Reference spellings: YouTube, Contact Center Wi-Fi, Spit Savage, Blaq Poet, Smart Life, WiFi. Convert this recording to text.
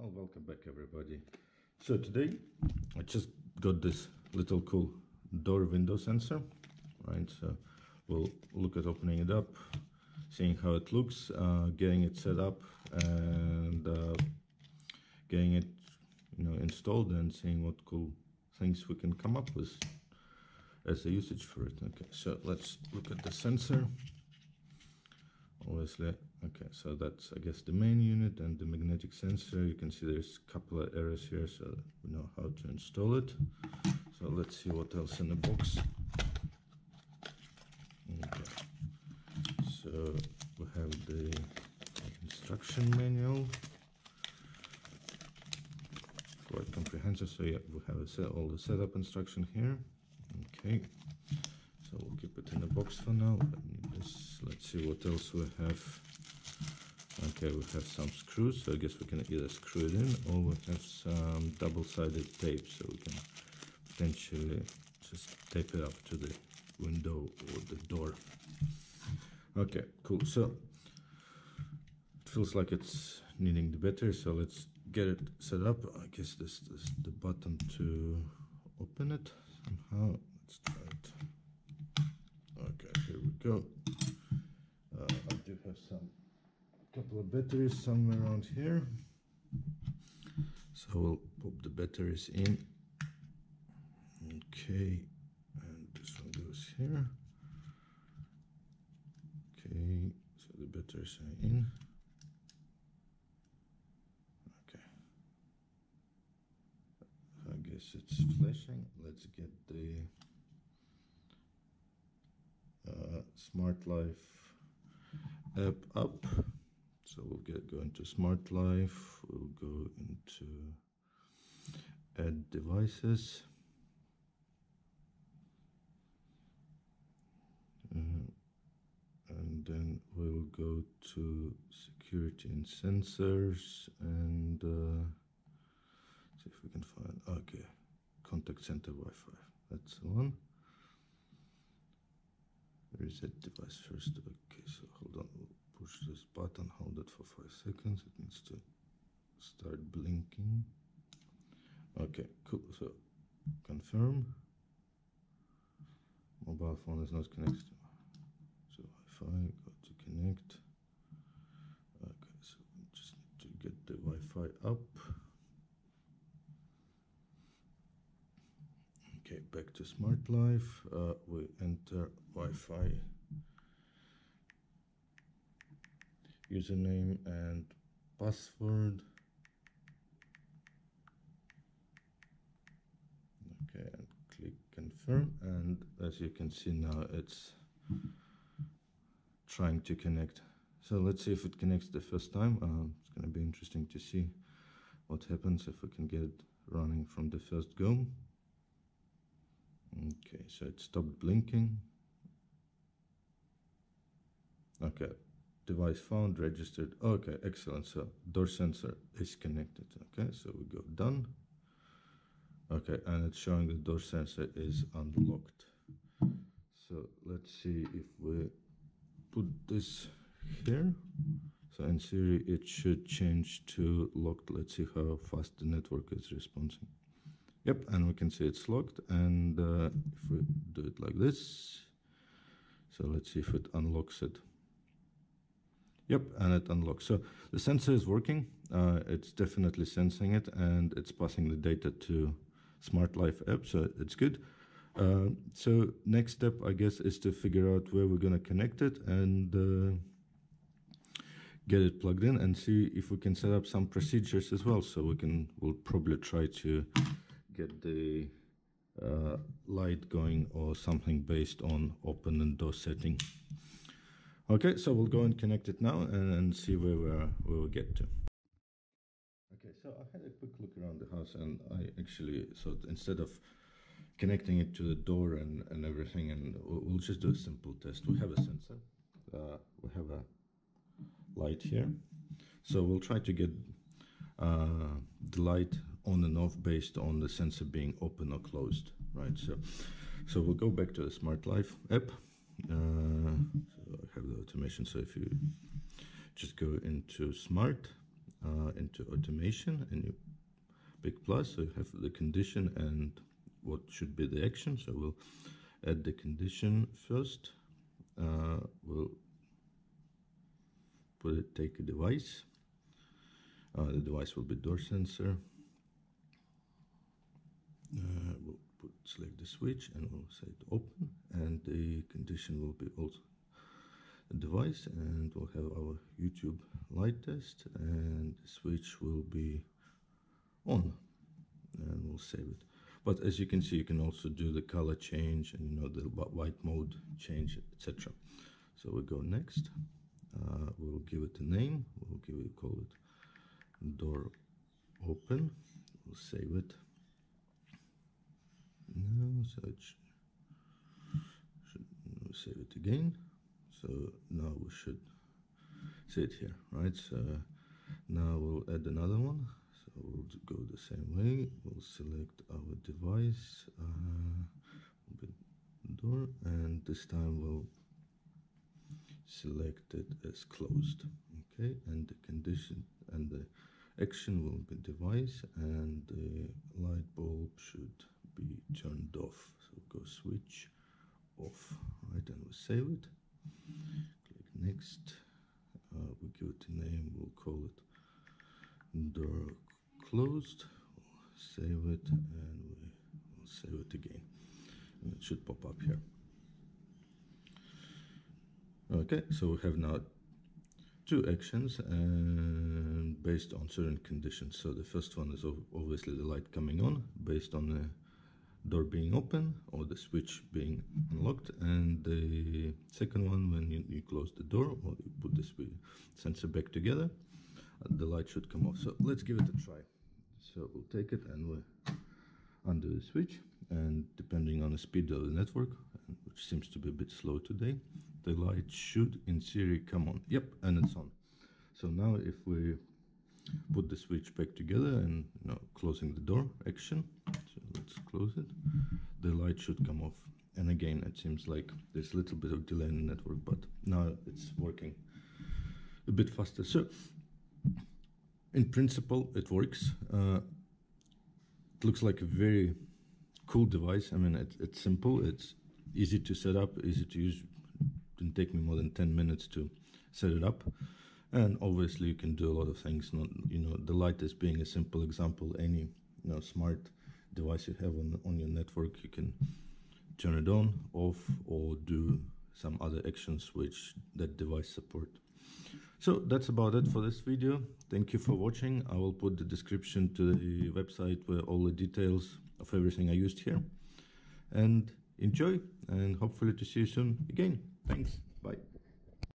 Well, welcome back everybody. So today I just got this little cool door window sensor, right? So we'll look at opening it up, seeing how it looks, getting it set up, and getting it, you know, installed, and seeing what cool things we can come up with as a usage for it. Okay, so let's look at the sensor. Obviously, okay, so that's, I guess, the main unit and the magnetic sensor. You can see there's a couple of errors here, so we know how to install it. So let's see what else in the box. Okay, so we have the instruction manual, quite comprehensive. So yeah, we have all the setup instruction here. Okay, so we'll keep it in the box for now. Let's see what else we have. Okay, we have some screws, so I guess we can either screw it in, or we have some double-sided tape, so we can potentially just tape it up to the window or the door. Okay, cool. So it feels like it's needing the battery, so let's get it set up. I guess this is the button to open it somehow. Let's try it. Okay, here we go. I do have couple of batteries somewhere around here, so we'll pop the batteries in. Okay, and this one goes here. Okay, so the batteries are in. Okay, I guess it's flashing. Let's get the Smart Life app up. So we'll go into Smart Life, we'll go into Add Devices, and then we'll go to Security and Sensors, and see if we can find, okay, Contact Center Wi-Fi, that's the one. Reset device first. Okay, so hold on, we'll push this button, hold it for 5 seconds, it needs to start blinking. Okay, cool, so confirm. Mobile phone is not connected, so Wi-Fi, go to connect. Okay, so we just need to get the Wi-Fi up. Okay, back to Smart Life, we enter Wi-Fi username and password. Okay, and click confirm, and as you can see now it's trying to connect. So let's see if it connects the first time. It's going to be interesting to see what happens if we can get it running from the first go. Okay, so it stopped blinking. Okay, device found, registered. Okay, excellent. So door sensor is connected. Okay, so we go done. Okay, and it's showing the door sensor is unlocked. So let's see if we put this here. So in theory it should change to locked. Let's see how fast the network is responding. Yep, and we can see it's locked, and if we do it like this, so let's see if it unlocks it. Yep, and it unlocks. So the sensor is working, it's definitely sensing it, and it's passing the data to Smart Life app, so it's good. So next step, I guess, is to figure out where we're gonna connect it and get it plugged in, and see if we can set up some procedures as well. So we'll probably try to get the light going or something based on open and door setting. Okay, so we'll go and connect it now and see where we get to. Okay, so I had a quick look around the house, and I actually thought, instead of connecting it to the door and everything, and we'll just do a simple test. We have a sensor, we have a light here, so we'll try to get the light on and off based on the sensor being open or closed, right? So we'll go back to the Smart Life app. So I have the automation, so if you just go into Smart, into automation, and you big plus, so you have the condition and what should be the action. So we'll add the condition first. We'll put it, take a device. The device will be door sensor. We'll put, select the switch, and we'll say to open, and the condition will be also a device, and we'll have our YouTube light test, and the switch will be on, and we'll save it. But as you can see, you can also do the color change, and you know, the white mode change, etc. So we'll go next. We'll give it a name. We'll give it, call it door open. We'll save it. No, so it should, we'll save it again. So now we should see it here, right? So now we'll add another one. So we'll go the same way. We'll select our device, open door, and this time we'll select it as closed. Okay, and the condition and the action will be device, and the light bulb should be turned off. So go switch off, right, and we'll save it. Click next. We'll give it a name. We'll call it door closed. We'll save it, and we'll save it again. And it should pop up here. Okay, so we have now two actions, and based on certain conditions. So the first one is obviously the light coming on, based on the door being open or the switch being unlocked, and the second one, when you close the door or you put the sensor back together, the light should come off. So let's give it a try. So we'll take it and we'll undo the switch, and depending on the speed of the network, which seems to be a bit slow today, the light should in theory come on. Yep, and it's on. So now if we put the switch back together and, you know, closing the door action, so let's close it, the light should come off. And again, it seems like there's a little bit of delay in the network, but now it's working a bit faster. So in principle it works. It looks like a very cool device. I mean, it's simple, it's easy to set up, easy to use. Didn't take me more than 10 minutes to set it up. And obviously you can do a lot of things. Not, you know, the light is being a simple example. Any, you know, smart device you have on your network, you can turn it on, off, or do some other actions which that device support. So that's about it for this video. Thank you for watching. I will put the description to the website where all the details of everything I used here. And enjoy, and hopefully to see you soon again. Thanks. Bye.